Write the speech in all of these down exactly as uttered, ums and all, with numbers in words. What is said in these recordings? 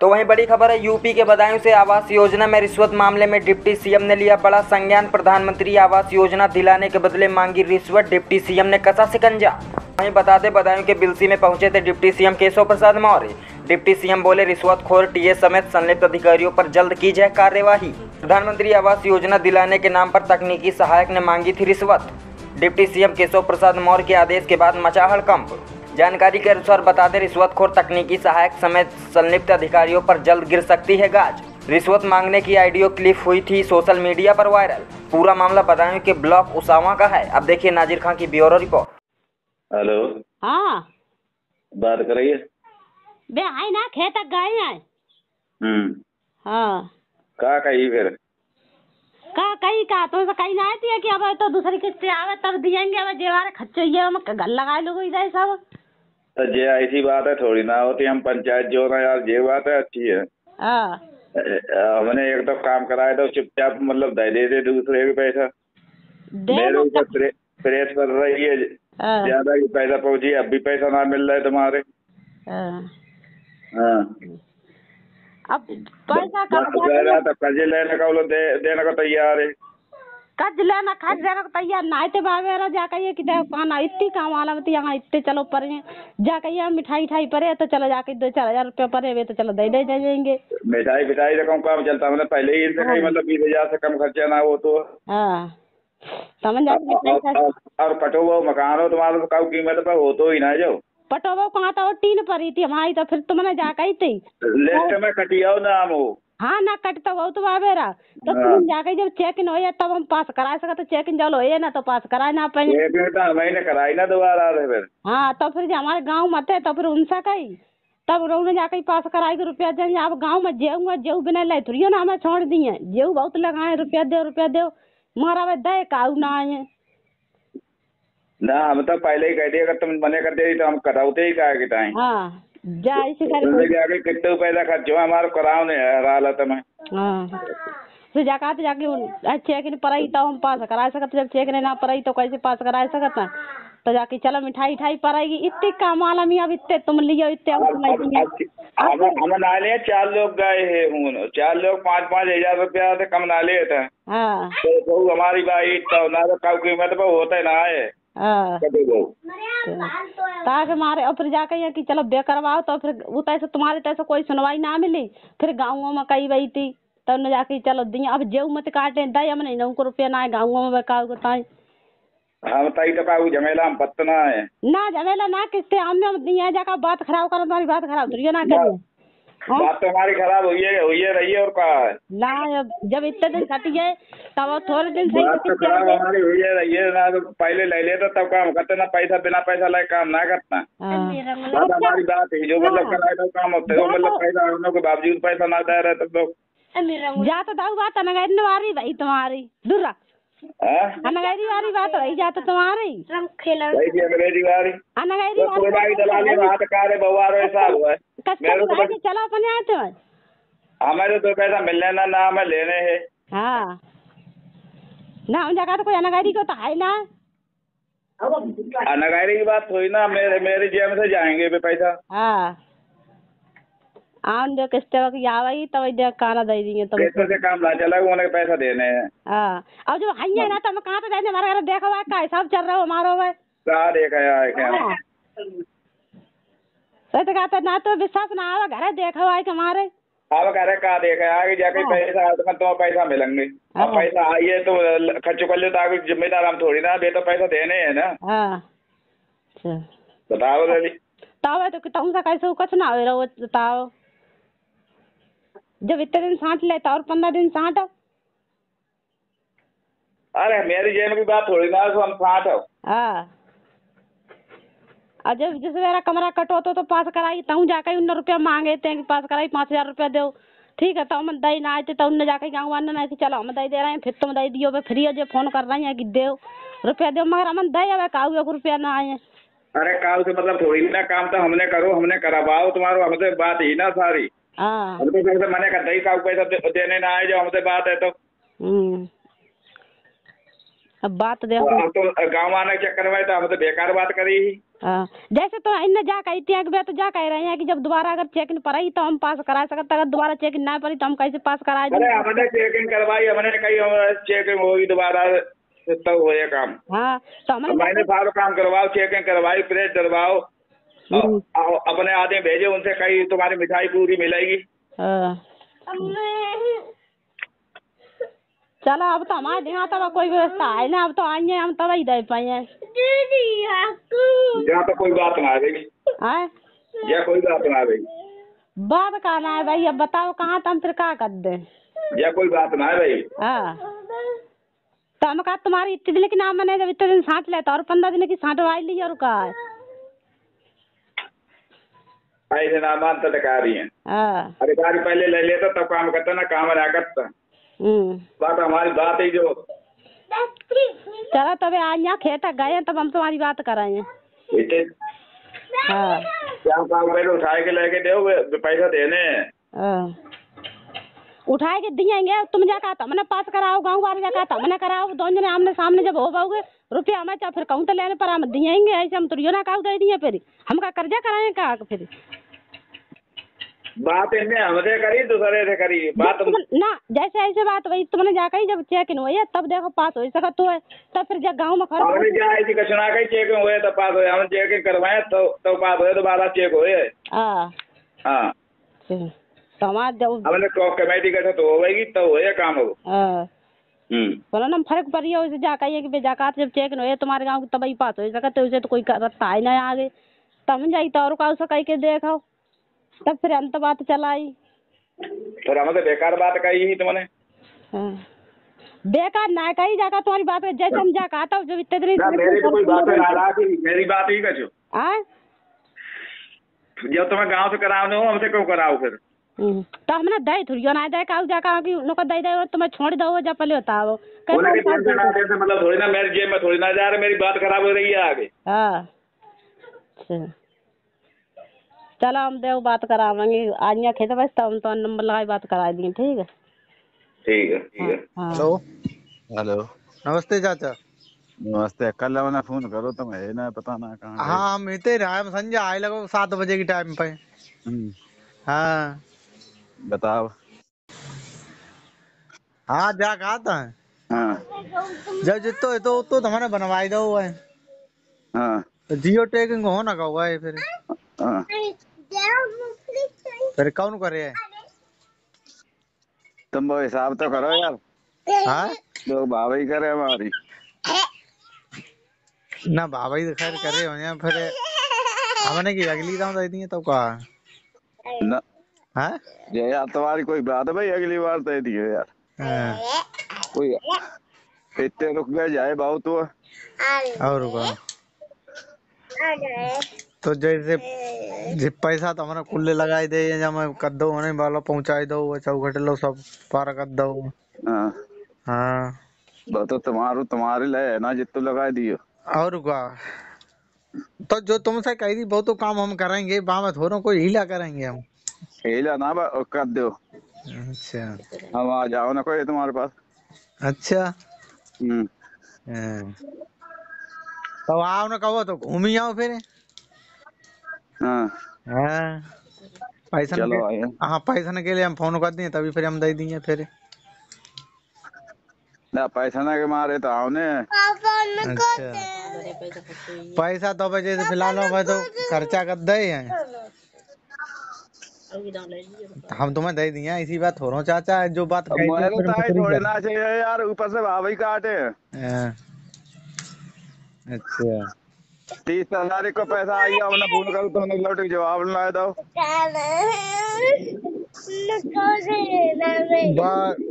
तो वहीं बड़ी खबर है यूपी के बदायूं से। आवास योजना में रिश्वत मामले में डिप्टी सीएम ने लिया बड़ा संज्ञान। प्रधानमंत्री आवास योजना दिलाने के बदले मांगी रिश्वत, डिप्टी सीएम ने कसा शिकंजा। वहीं बता दें बदायूं के बिल्सी में पहुंचे थे deputy CM Keshav Prasad Maurya. Deputy CM बोले रिश्वतखोर टीए समेत संलिप्त अधिकारियों पर जल्द की जाए कार्यवाही। प्रधानमंत्री आवास योजना दिलाने के नाम पर तकनीकी सहायक ने मांगी थी रिश्वत। डिप्टी सीएम केशव प्रसाद मौर्य के आदेश के बाद मचा हड़कंप। जानकारी के अनुसार बता दें रिश्वतखोर तकनीकी सहायक समेत संलिप्त अधिकारियों पर जल्द गिर सकती है गाज। रिश्वत मांगने की ऑडियो क्लिप हुई थी सोशल मीडिया पर वायरल। पूरा मामला बदायूं के ब्लॉक उसावा का है। अब देखिए नाजीर खान की ब्यूरो रिपोर्ट। हेलो, हाँ बात कर रही है। बे आई ना खेत गए हैं। हम्म, हां का कही फिर का कही का तो कहीं ना आती है कि अब तो दूसरी किस्त आवे तब देंगे। अब जेवार खर्चइए हम गल लगा लोग इधर सब। तो जे ऐसी बात है थोड़ी ना होती। हम पंचायत जो ना यार ये बात है अच्छी है। हमने एक तो काम कराया था चुपचाप, मतलब दे देते दूसरे को पैसा। मेरे ऊपर प्रेस कर रही है ज्यादा ही पैसा पहुंची, अब भी पैसा ना मिल रहा है तुम्हारे। हाँ, अब पैसा कब कर्ज लेने का बोलो, देने को तैयार है। कर्ज लेना खर्च देना तैयार ना थे बाबेरा जा कहिए कि देव पाना इतनी काम वाला मत यहाँ इतने चलो परे जा कहिए मिठाई मिठाई परे तो चलो जाके दो चार हजार रुपया परे वे तो चलो दे दे जाएंगे। मिठाई मिठाई रखा काम चलता मतलब पहले ही इनसे कहीं मतलब बीस हजार से कम खर्चा ना हो तो। हाँ समझ जाते। और पटोबा मकान हो तुम्हारा तो काउ कीमत पर हो तो ही ना जाओ। पटोबा कहाँ था वो तीन परी थी हमारी तो फिर तुमने जा कही थी लिस्ट में कटियाओ नाम हो। हाँ ना कटता वो तो बाबेरा तो तुम जाके जब चेक इन हो या तब हम पास करा सका तो चेक इन जल हो ना तो पास कराए ना पे कराई ना दोबारा। हाँ तो फिर हमारे गांव मत है तो फिर उनसा कही तब रोने जाके पास कराई के रुपया दे। आप गांव में जेऊंगा जेऊ बिना लाए थोड़ियो ना हमें छोड़ दिए। जेऊ बहुत लगाए रुपया दे रुपया दे मारा दे काऊ ना आए ना। हम तो पहले ही कह दिया अगर तुम मना कर दे तो हम कराते ही कहा जाए जाके कितने पैसा खर्च हुआ हमारे कराओ ने हालत में। हां तो जाका तो जाके चेक ने परई तो हम पास करा सकत। जब चेक ने ना परई तो कैसे पास करा सकत ना तो जाके चलो मिठाई मिठाई परई इतने काम वाला मियां इतने तुम लियो इतने हम हम ना ले। चार लोग गए हैं हूं चार लोग पाँच पाँच हजार रुपया से कम ना ले था। हां तो हमारी भाई तो ना का कीमत पे होता ना है। हां ताकि मारे और फिर जाके यहाँ की चलो बे करवाओ तो फिर वो तैसे तुम्हारे तैसे कोई सुनवाई ना मिली। फिर गाँव में कई बही थी तब तो जाके चलो दिए। अब जेऊ मत काटे दई हम नहीं उनको रुपया ना है गाँव में का ताई। हम ताई तो का झमेला हम पत्ता ना है ना झमेला ना किससे हमने दिया जाकर बात खराब कर तुम्हारी बात खराब करिए ना करिए। हाँ? बात तो हमारी खराब हुई है हुई है रही है और कहा है ना। जब इतने दिन खटी है तब थोड़े दिन सही बात तो खराब हमारी हुई है रही है ना। तो पहले ले लेता तब काम करते ना पैसा बिना पैसा लाए काम ना करना। बात हमारी बात है जो मतलब कराए काम होते हो मतलब पैसा होने के बावजूद पैसा ना दे रहे तब लोग जा तो दाऊ बात अनगैन वाली भाई तुम्हारी दूर अनगैरी वाली बात रही जाता तुम्हारी अंग्रेजी वाली अनगैरी तो चला अपने आते हैं। हमारे तो पैसा मिलने ना ना हमें लेने हैं। हाँ ना हम जगह तो कोई अनागारी को तो है ना। अनागारी की बात हुई ना मेरे मेरे जेब से जाएंगे भी पैसा। हाँ आम जो किस्ते वक्त यावाई तब इधर काना दे दिए तो किस्ते से काम ना चला वो उन्हें पैसा देने हैं। हाँ अब जो हन्या ना तो हम कहाँ तो जाने हमारे घर देखा हुआ का सब चल रहा हो हमारा हुआ क्या देखा यार क्या तो कहता ना तो विश्वास ना आवा घर देखा हुआ है हमारे आवा घर का देखा आगे जाके पैसा आते तो पैसा मिलेंगे। अब पैसा आइए तो खर्च कर ले तो आगे जिम्मेदार हम थोड़ी ना बे तो पैसा देने है ना। हां अच्छा बताओ जल्दी तावे तो तुम सा कैसे कुछ ना हो रहो बताओ। जब इतने दिन साथ लेता और पंद्रह दिन साथ। अरे मेरी जेन की बात थोड़ी ना हम साथ हो। हां और जब जैसे मेरा कमरा कट होता तो पास कराई तू जाके उन्ने रुपया मांगे थे कि पास कराई पाँच हजार रुपया दो ठीक है तब हम दई ना आते तब उन्ने जाके गाँव वाले ना कि चलो हम दई दे रहे हैं फिर तुम दई दियो फ्री हो जो फोन कर रही है कि दे रुपया दो मगर हम दई अब काऊ एक रुपया ना आए। अरे काऊ से मतलब थोड़ी ना काम तो हमने करो हमने करवाओ तुम्हारो हमसे बात ही ना सारी। हाँ मैंने कर दई काऊ पैसा देने ना आए जो हमसे बात है तो अब बात देखो हम तो गांव आना क्या करवाए तो हम तो बेकार बात करी ही। हाँ जैसे तो इन्हें जा कही थी तो जा कह रहे हैं कि जब दोबारा अगर चेकिंग पड़ी तो हम पास करा सकते, अगर दोबारा चेकिंग ना पड़ी तो हम कैसे पास कराए। हमने चेकिंग करवाई, हमने कही हमारा चेकिंग होगी दोबारा तब हो ये काम। हाँ तो हमने सारा काम करवाओ, चेकिंग करवाई, प्रेस डलवाओ, अपने आदमी भेजे, उनसे कही तुम्हारी मिठाई पूरी मिलेगी। चलो अब तो हमारे यहाँ तब कोई व्यवस्था है ना, अब तो आइए हम तब ही दे पाए। यहाँ तो कोई बात ना आएगी, यहाँ कोई बात ना आएगी। बात कहाँ ना है भाई, अब बताओ कहाँ तो हम फिर क्या कर दे। यहाँ कोई बात ना है भाई। हाँ तो हम कहा तुम्हारी इतने दिन की नाम मैंने जब इतने दिन साँट लेता और पंद्रह दिन की साँट वाई ली और कहा ऐसे ना मानता अधिकारी है। अधिकारी पहले ले लेता तब काम करता ना, काम ना करता। बात हमारी बात ही जो चला तब आज यहाँ खेत गए तब हम तुम्हारी बात कराए। हाँ क्या काम पहले उठाए के लेके दो पैसा देने उठाए के दिएंगे। तुम जाकर हमने पास कराओ, गाँव वाले जाकर हमने कराओ, दोनों जने आमने सामने जब हो पाओगे रुपया हमें चाहे फिर कहूँ तो लेने पर हम दिएंगे। ऐसे हम तुरियो ना कहूँ दे दिए फिर हम का कर्जा कराएं का फिर। बात इनने हमसे करी दूसरे से करी बात ना, जैसे ऐसे बात वही तुमने जाकर जब चेकिंग हुई है तब देखो पास हो सका तो है, तब फिर जब गाँव में खर्च क्या ऐसी कचना का चेकिंग हुए तब पास हुए, हम चेकिंग करवाए तो पास हुए दोबारा चेक हुए। हाँ हाँ हमने कमेटी का तो होगी तो हो या काम हो बोलो ना फर्क पड़ रहा है। उसे जाकर ये कि जाकात जब चेक न हो तुम्हारे गांव की तब ही पास हो सकता है, उसे तो कोई रस्ता है ना आगे तब हम जाई तो और का उसे कह के देखो तब फिर हम तो बात चलाई फिर हम तो बेकार बात कही ही तुमने। बेकार ना कही जाकर तुम्हारी बात जैसे हम जाकात हो जब इतने मेरी बात ही कहो जब तुम्हें गाँव से कराने हो हमसे क्यों कराओ फिर। तो हमने दे थोड़ियो ना दे काऊ जा का कि नोका दे दे तुम्हें छोड़ दो जा पहले होता हो बोले के टेंशन ना दे मतलब थोड़ी ना मेरे जेब में थोड़ी ना जा रहा मेरी बात खराब हो रही है आगे। हां चलो हम देव बात करावेंगे आनिया खेत बस तुम तो नंबर लगाई बात करा दी ठीक है ठीक है ठीक है। हेलो हेलो नमस्ते चाचा। नमस्ते कल वाला फोन करो तुम है ना पता ना कहां। हां मिते राम संजय आए लगो सात बजे की टाइम पे। हां बताओ। हाँ जा कहता है जब जितो तो तो तुम्हारे बनवाई दो हुआ है। हाँ तो जियो टेकिंग हो ना कहोगा ये फिर। हाँ फिर कौन करे तुम वो हिसाब तो करो यार। हाँ लोग बाबाई करे हमारी ना बाबाई तो खैर करे हो यार फिर हमने की अगली दाम दे दी तो कहा ना। हाँ ये यार तुम्हारी कोई बात है भाई अगली बार दे दियो यार। हाँ कोई इतने रुक गए जाए बाबू तो और तो जैसे जब पैसा तो हमारा कुल्ले लगाई दे या मैं कद्दो होने वाला पहुंचाई दो चौघटे लो सब पारा कद्दो। हाँ हाँ तो तुम्हारू तुम्हारे लिए ना जितना लगाई दियो और क्या तो जो तुमसे कही थी बहुत तो काम हम करेंगे बाम थोड़ा कोई हीला करेंगे हम हेला ना कर दो। अच्छा हम आ जाओ ना कोई तुम्हारे पास। अच्छा हम्म तो आओ ना कहो तो घूम ही आओ फिर। हाँ हाँ पैसा चलो आया। हाँ पैसा ना के लिए हम फोन कर दिए तभी फिर हम दे दिए फिर ना पैसा ना के मारे तो आओ ने। अच्छा पैसा तो बजे फिलहाल हो तो खर्चा कर दे हम तुम्हें दे दिया इसी बात हो रहा हूँ चाचा जो बात छोड़ना चाहिए यार ऊपर से भाव ही काटे। अच्छा तीस तारीख को पैसा आ गया हमने फोन करो तुमने लौट के जवाब ना दो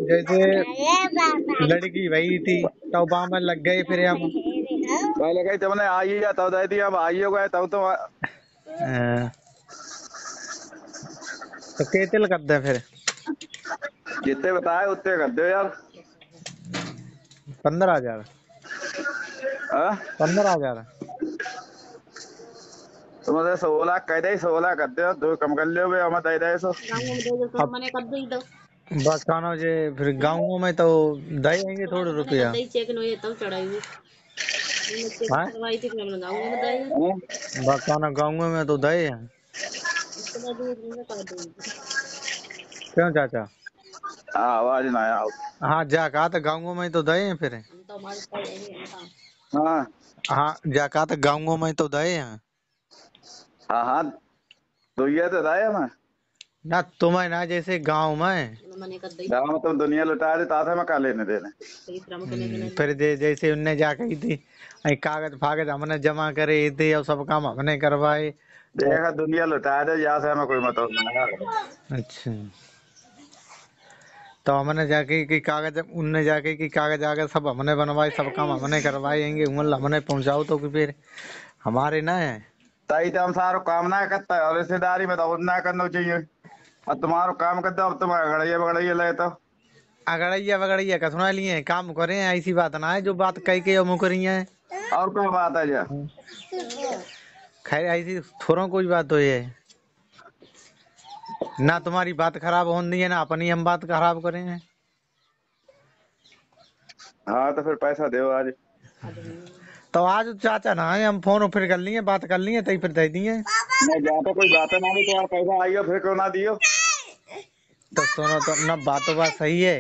जैसे लड़की वही थी तब बाम में लग गए फिर हम पहले गई तुमने आई या तब दे दिया अब आई हो गए तब तो तो कितने कर दे फिर जितने बताए उतने कर दो यार पंद्रह हजार। हाँ पंद्रह हजार तुम तो सोलह कह दे सोलह कर दो दो कम कर लियो भाई हम दे दे सो अब मैंने कर दी दो बस कानो जे फिर गाँवों में तो दही आएंगे थोड़ा रुपया दही चेक नो ये तब चढ़ाएगी हाँ बस कानो गाँवों में तो दही है क्यों चाचा हाँ आवाज ना आओ हाँ जा कहाँ तक गाँवों में तो दही है फिर हाँ हाँ जा कहाँ तक गाँवों में तो दही है हाँ हाँ तो ये तो दही है मैं ना तुम्हें ना जैसे गांव में गांव में तुम दुनिया लुटा रहे ताथे में का लेने देने फिर दे, जैसे उनने जा कही थी कागज फागज हमने जमा करे थे और सब काम हमने करवाए देखा दुनिया लुटा रहे यहाँ से हमें कोई मतलब नहीं। अच्छा तो हमने जाके कि कागज उनने जाके कि कागज आगे सब हमने बनवाए सब काम हमने करवाएंगे उमल हमने पहुँचाओ तो फिर हमारे ना है ताई तो हम सारो काम ना करता है और रिश्तेदारी में तो ना करना चाहिए और तुम्हारो काम करता अब तुम अगड़िया बगड़िया ले तो अगड़िया बगड़िया का सुना लिए काम करें ऐसी बात ना है जो बात कही के मुँह करिए है और कोई बात है जा खैर ऐसी थोड़ा कोई बात हो ये ना तुम्हारी बात खराब होनी है ना अपनी हम बात खराब करें है हाँ तो फिर पैसा दे आज तो आज चाचा ना है हम फोन फिर कर लिए बात कर लिए तई फिर दे दिए मैं जाता कोई बात ना नहीं तो पैसा आइयो फिर क्यों ना दियो तो सुनो तो ना बातों बात सही है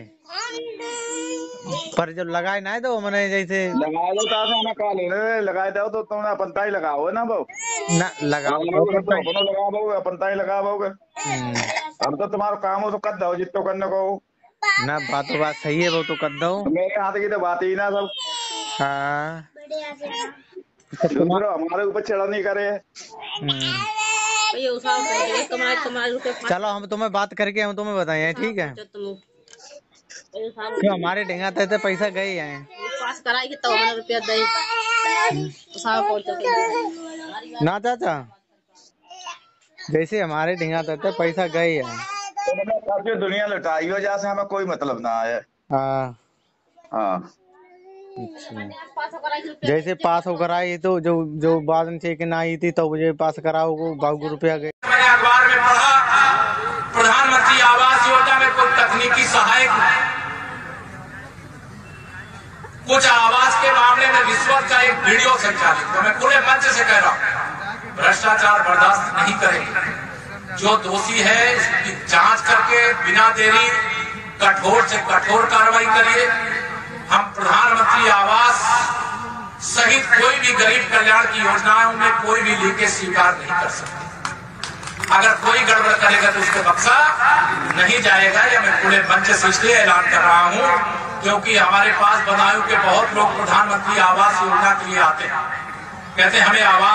पर जब लगाए ना तो मैंने जैसे लगा लो तो आसे ना का लेने लगाए दो तो तुमने अपन ताई लगाओ ना बाबू ना लगाओ अपन लगाओ अपन ताई लगाओगे अब तो तुम्हारा काम हो तो कर दो जितना करने को ना बातों बात सही है वो तो कर दो मेरे हाथ की तो बात ही ना सब हाँ हमारे ऊपर चढ़ा नहीं करे चलो हम तुम्हें बात करके हम तुम्हें बताए ठीक है क्यों हमारे डेंगा थे पैसा गए हैं ना चाचा जैसे हमारे डेंगा थे पैसा गए हैं दुनिया लुटाई हो जहाँ से हमें कोई मतलब ना आया हाँ हाँ जैसे पास होकर आई तो जो जो बाद में चेक इन आई थी तो मुझे पास कराओ को बागू रुपया गए। मैंने अखबार में पढ़ा प्रधानमंत्री आवास योजना में कोई तकनीकी सहायक कुछ आवास के मामले में रिश्वत का एक वीडियो संचालित तो मैं पूरे मंच से कह रहा हूँ भ्रष्टाचार बर्दाश्त नहीं करेंगे जो दोषी है इसकी जाँच करके बिना देरी कठोर से कठोर कार्रवाई करिए। हम प्रधानमंत्री आवास सहित कोई भी गरीब कल्याण की योजनाओं में कोई भी लीकेज स्वीकार नहीं कर सकते। अगर कोई गड़बड़ करेगा तो उसका बक्सा नहीं जाएगा। या मैं पूरे मंच से इसलिए ऐलान कर रहा हूं क्योंकि हमारे पास बदायूं के बहुत लोग प्रधानमंत्री आवास योजना के लिए आते हैं कहते हैं हमें आवास